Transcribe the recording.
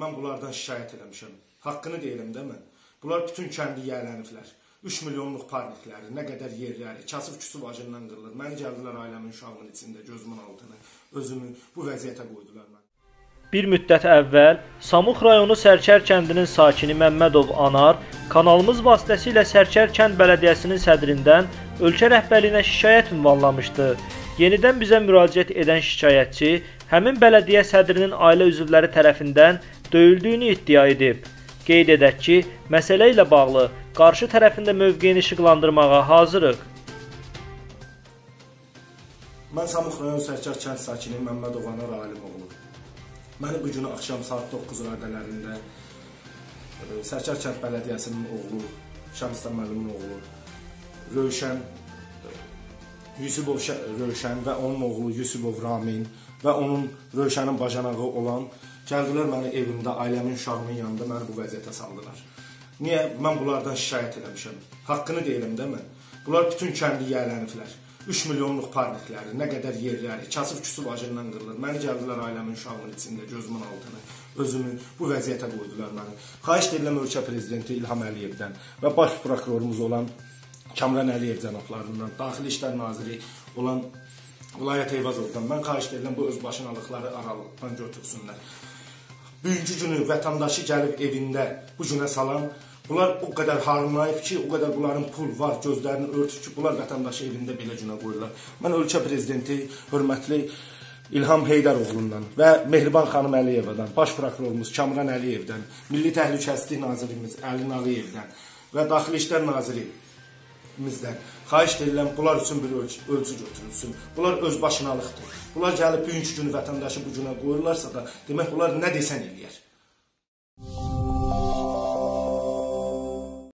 mən bunlardan şikayət eləmişəm. Haqqını deyelim de mən. Bunlar bütün kəndi yiyələniblər. 3 milyonluq parnikləri, nə qədər yerləri, kasıb-küsub acından qırılır. Məni gəldilər ailəmin uşağının içində, gözümün altına, özümü bu vəziyyətə qoydular mən. Bir müddət əvvəl Samux rayonu Sərkər kəndinin sakini Məmmədov Anar kanalımız vasitəsilə Sərkər kənd bələdiyyəsinin sədrindən ölkə rəhbərliyinə şikayət ünvanlamışdı. Yenidən bizə müraciət edən şikayətçi həmin bələdiyyə sədrinin ailə üzvləri tərəfindən döyüldüyünü iddia edib. Qeyd edək ki, məsələ ilə bağlı qarşı tərəfində mövqeyini işıqlandırmağa hazırıq. Mən Samux rayon Sərkər kənd sakini Məmmədov Anar Alimoğlu. Məni bu günü axşam saat 9 radələrində Sərkər kənd bələdiyyəsinin oğlu, Şamistan Məlumun oğlu, Röyşən Yusubov Röyşən və onun oğlu Yusubov Ramin və onun Röyşənin bacanağı olan gəldilər məni evimdə, ailəmin uşağımın yanında məni bu vəziyyətə saldılar. Niyə? Mən bunlardan şikayət eləmişəm. Haqqını deyelim de mən. Bunlar bütün kəndi yiyələniblər. 3 milyonluq parnikləri, nə qədər yerləri, kasıb-küsub acından qırılır. Məni gəldilər ailəmin uşağının içində, gözümün altına, özümü bu vəziyyətə qoydular məni. Xahiş ediləm ölkə prezidenti İlham Əliyevdən və baş prokurorumuz olan Kamran Əliyev cənablarından, Daxili İşlər Naziri olan Vilayət Eyvazovdan mən xahiş edirəm bu özbaşınalıqları aralıqdan götürsünlər. Bugünkü günü vətəndaşı gəlib evində bu günə salan, bunlar o qədər harmayıb ki, o qədər bunların pul var, gözlərini örtüb ki, bunlar vətəndaşı evində belə günə qoyurlar. Mən ölkə prezidenti, hörmətli İlham Heydər oğlundan və Mehriban xanım Əliyevadan, baş prokurorumuz Kamran Əliyevdən, Milli Təhlükəsizlik Nazirimiz Əli Nağıyevdən və Daxili İşlər Naziri xahiş edilən bunlar üçün bir ölçü götürülsün. Bunlar özbaşınalıqdır. Bunlar gəlib bugünkü günü vətəndaşı bu günə qoyurlarsa da, demək bunlar nə desən eləyər.